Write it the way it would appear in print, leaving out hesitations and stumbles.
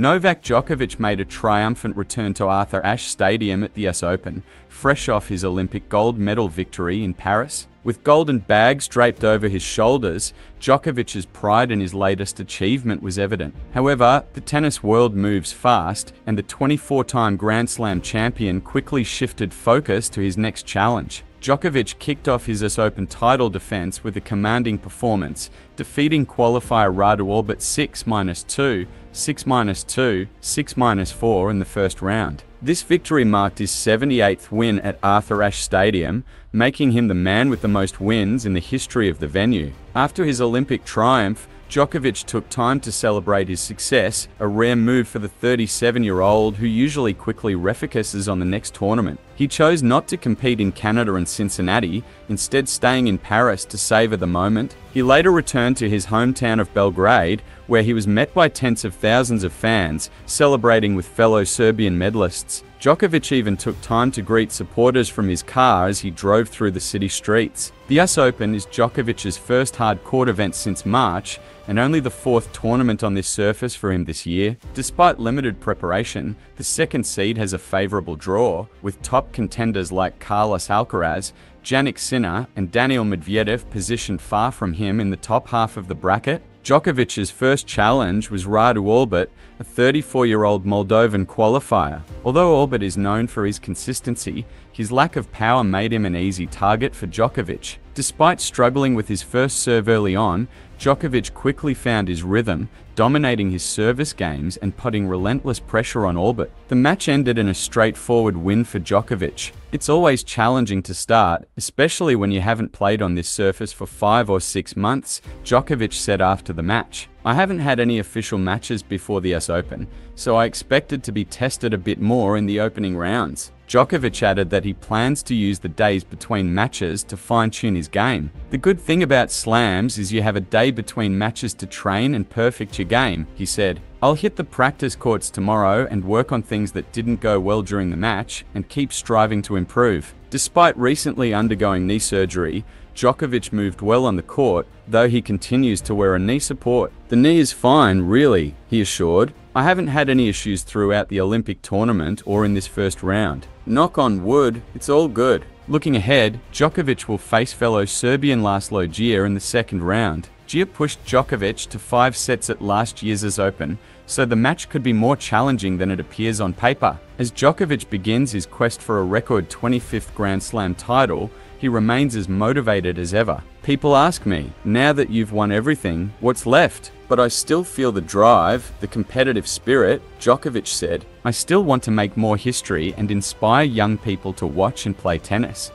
Novak Djokovic made a triumphant return to Arthur Ashe Stadium at the US Open, fresh off his Olympic gold medal victory in Paris. With golden bags draped over his shoulders, Djokovic's pride in his latest achievement was evident. However, the tennis world moves fast, and the 24-time Grand Slam champion quickly shifted focus to his next challenge. Djokovic kicked off his US Open title defense with a commanding performance, defeating qualifier Radu Albot 6-2, 6-2, 6-4 in the first round. This victory marked his 78th win at Arthur Ashe Stadium, making him the man with the most wins in the history of the venue. After his Olympic triumph, Djokovic took time to celebrate his success, a rare move for the 37-year-old who usually quickly refocuses on the next tournament. He chose not to compete in Canada and Cincinnati, instead staying in Paris to savor the moment. He later returned to his hometown of Belgrade, where he was met by tens of thousands of fans, celebrating with fellow Serbian medalists. Djokovic even took time to greet supporters from his car as he drove through the city streets. The US Open is Djokovic's first hard-court event since March, and only the fourth tournament on this surface for him this year. Despite limited preparation, the second seed has a favorable draw, with top contenders like Carlos Alcaraz, Jannik Sinner, and Daniil Medvedev positioned far from him in the top half of the bracket. Djokovic's first challenge was Radu Albot, a 34-year-old Moldovan qualifier. Although Albot is known for his consistency, his lack of power made him an easy target for Djokovic. Despite struggling with his first serve early on, Djokovic quickly found his rhythm, dominating his service games and putting relentless pressure on Albot. The match ended in a straightforward win for Djokovic. It's always challenging to start, especially when you haven't played on this surface for 5 or 6 months, Djokovic said after the match. "I haven't had any official matches before the US Open, so I expected to be tested a bit more in the opening rounds." Djokovic added that he plans to use the days between matches to fine-tune his game. "The good thing about slams is you have a day between matches to train and perfect your game," he said. "I'll hit the practice courts tomorrow and work on things that didn't go well during the match and keep striving to improve." Despite recently undergoing knee surgery, Djokovic moved well on the court, though he continues to wear a knee support. "The knee is fine, really," he assured. "I haven't had any issues throughout the Olympic tournament or in this first round. Knock on wood, it's all good." Looking ahead, Djokovic will face fellow Serbian Laslo Djere in the second round. Djere pushed Djokovic to 5 sets at last year's US Open, so the match could be more challenging than it appears on paper. As Djokovic begins his quest for a record 25th Grand Slam title, he remains as motivated as ever. "People ask me, now that you've won everything, what's left? But I still feel the drive, the competitive spirit," Djokovic said. "I still want to make more history and inspire young people to watch and play tennis."